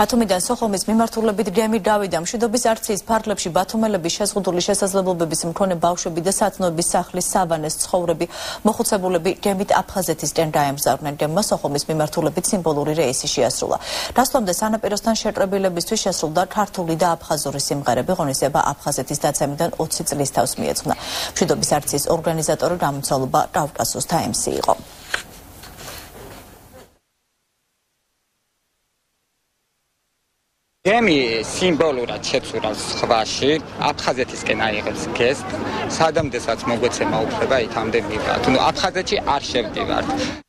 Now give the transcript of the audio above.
ბათუმიდან სოხუმის მიმართულებით გემი დავიდა. მშვიდობის არციის ფარგლებში ბათუმელების შეზღუდული შესაძლებლობების მქონე ბავშვები და საცნოების სახლის სავანეს ცხოვრები მოხუცებულები გემით აფხაზეთისკენ დაემგზავრნენ. გემმა სოხუმის მიმართულებით სიმბოლური რეისი შეასრულა. დასვლამდე სანაპიროსთან შეკრებილებისთვის შესრულდა ქართული და აფხაზური სიმღერები. ღონისება აფხაზეთის დაცემიდან 20 წლის თავს მიეძღვნა. მშვიდობის არციის ორგანიზატორი გამოცვალება კავკასიის თაიმსი იყო. Gemi symbolურად შეცურავს ზღვაში, აფხაზეთისკენ აიღებს გესტს, სადამდესაც მოგვეცემა უფლება ითამდე მივდივართ. Აფხაზეთში არ შევდივართ.